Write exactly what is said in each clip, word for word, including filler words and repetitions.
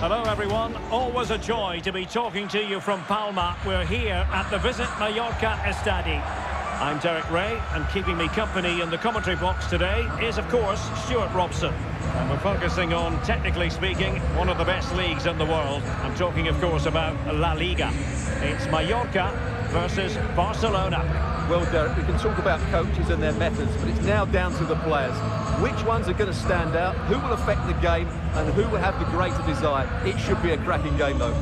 Hello everyone, always a joy to be talking to you from Palma. We're here at the Visit Mallorca Estadi. I'm Derek Ray, and keeping me company in the commentary box today is, of course, Stuart Robson. And we're focusing on, technically speaking, one of the best leagues in the world. I'm talking, of course, about La Liga. It's Mallorca versus Barcelona. Well, Derek, we can talk about coaches and their methods, but it's now down to the players. Which ones are going to stand out, who will affect the game, and who will have the greater desire? It should be a cracking game, though.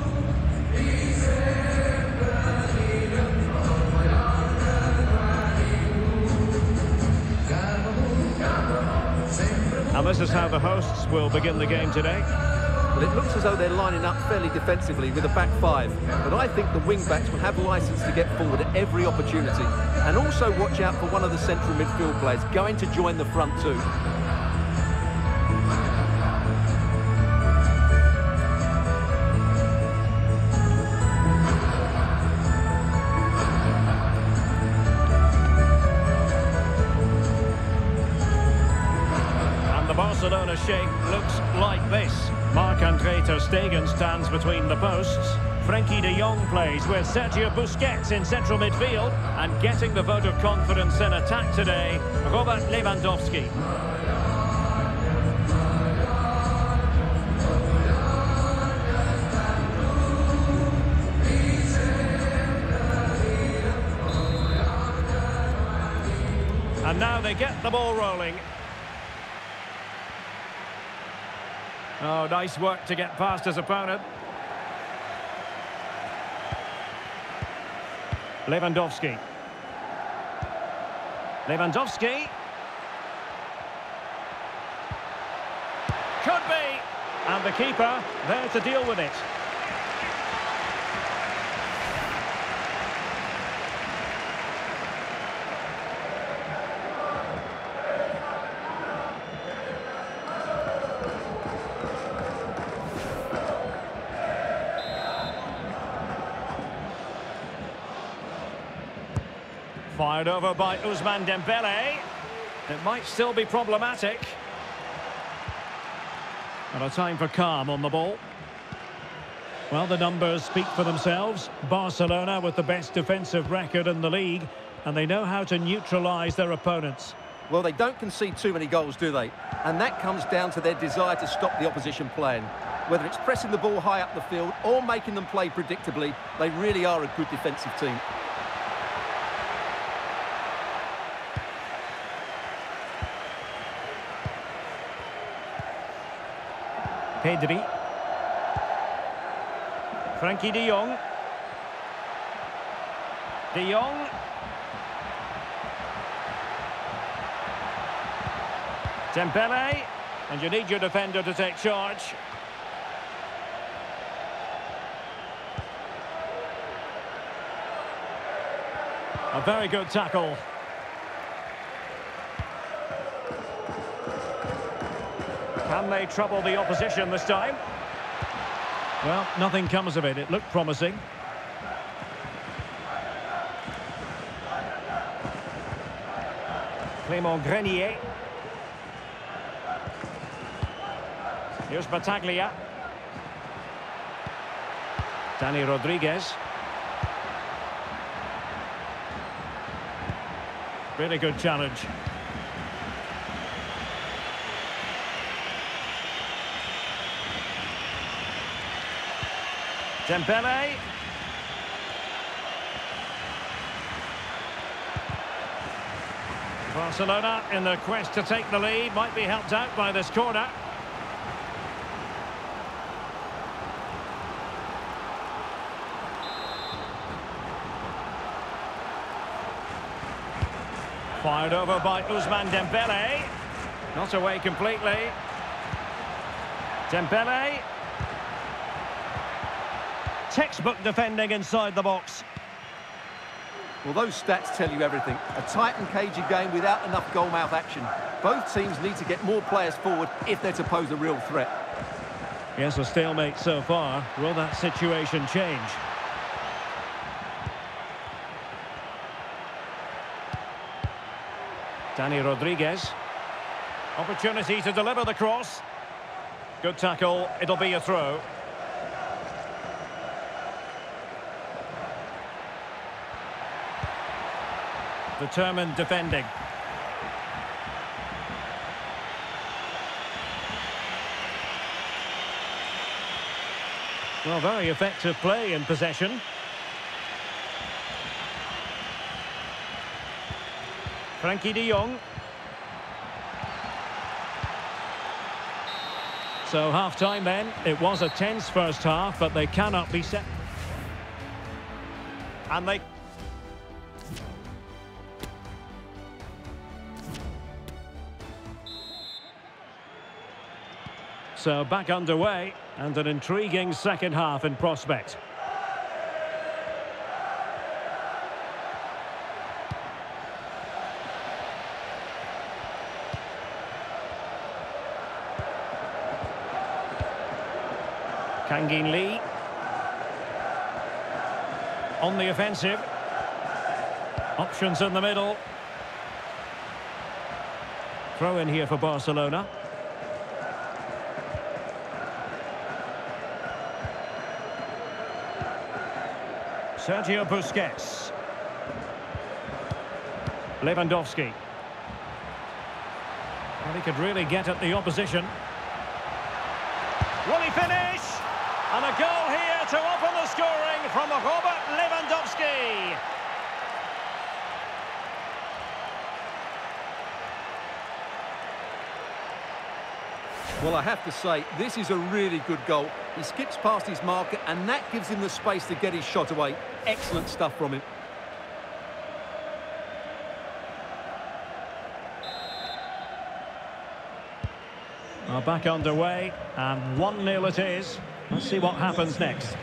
And this is how the hosts will begin the game today. But it looks as though they're lining up fairly defensively with a back five. But I think the wing-backs will have license to get forward at every opportunity. And also watch out for one of the central midfield players going to join the front two. And the Barcelona shape looks like this. Mark Andre Ter Stegen stands between the posts. Frankie de Jong plays with Sergio Busquets in central midfield, and getting the vote of confidence in attack today, Robert Lewandowski. And now they get the ball rolling. Oh, nice work to get past his opponent. Lewandowski. Lewandowski. Could be! And the keeper there to deal with it. Fired over by Ousmane Dembele. It might still be problematic. And a time for calm on the ball. Well, the numbers speak for themselves. Barcelona with the best defensive record in the league, and they know how to neutralise their opponents. Well, they don't concede too many goals, do they? And that comes down to their desire to stop the opposition playing. Whether it's pressing the ball high up the field or making them play predictably, they really are a good defensive team. Pedri. Frankie de Jong. De Jong. Dembele. And you need your defender to take charge. A very good tackle. Can they trouble the opposition this time? Well, nothing comes of it. It looked promising. Clément Grenier. Here's Bataglia. Dani Rodriguez. Really good challenge. Dembele. Barcelona in their quest to take the lead might be helped out by this corner. Fired over by Ousmane Dembele. Not away completely. Dembele. Textbook defending inside the box. Well, those stats tell you everything. A tight and cagey game without enough goal-mouth action. Both teams need to get more players forward if they're to pose a real threat. Yes, a stalemate so far. Will that situation change? Dani Rodriguez. Opportunity to deliver the cross. Good tackle. It'll be a throw. Determined defending. Well, very effective play in possession. Frankie de Jong. So half-time then. It was a tense first half, but they cannot be set. And they... So back underway, and an intriguing second half in prospect. Kang-in Lee on the offensive. Options in the middle. Throw in here for Barcelona. Sergio Busquets. Lewandowski. Well, he could really get at the opposition. Will he finish? And a goal here to open the scoring from Robert Lewandowski. Well, I have to say, this is a really good goal. He skips past his marker, and that gives him the space to get his shot away. Excellent stuff from him. Well, back underway, and one nil it is. Let's see what happens next.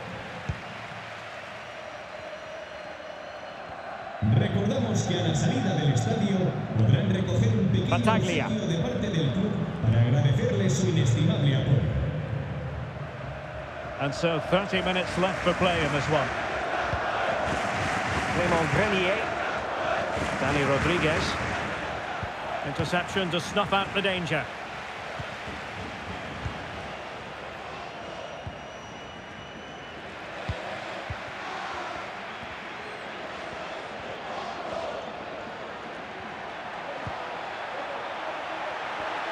Bataglia. And so thirty minutes left for play in this one. Clément Grenier. Dani Rodriguez. Interception to snuff out the danger.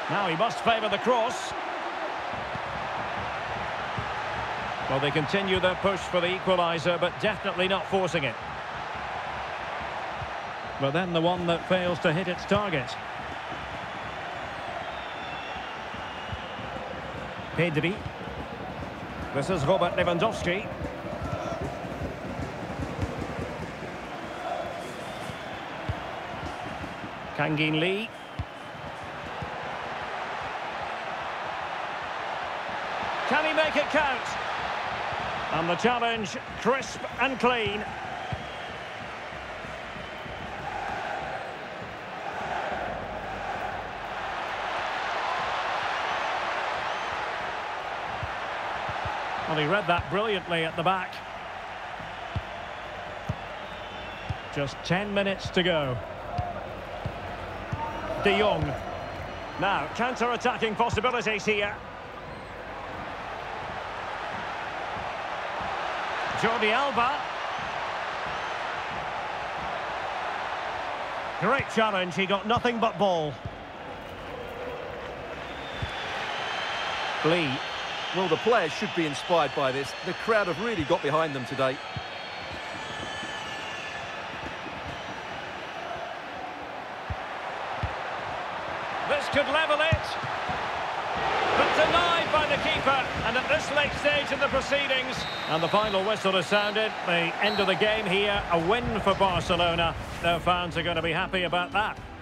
Now he must favour the cross. Well, they continue their push for the equaliser, but definitely not forcing it. But then the one that fails to hit its target. Pedri. This is Robert Lewandowski. Kang-in Lee. Can he make it count? And the challenge, crisp and clean. Well, he read that brilliantly at the back. Just ten minutes to go. De Jong. Now, counter-attacking possibilities here. Jordi Alba. Great challenge, he got nothing but ball. Lee. Well, the players should be inspired by this. The crowd have really got behind them today. This could level it. But denied by the keeper, and at this late stage in the proceedings. And the final whistle has sounded. The end of the game here, a win for Barcelona. Their fans are going to be happy about that.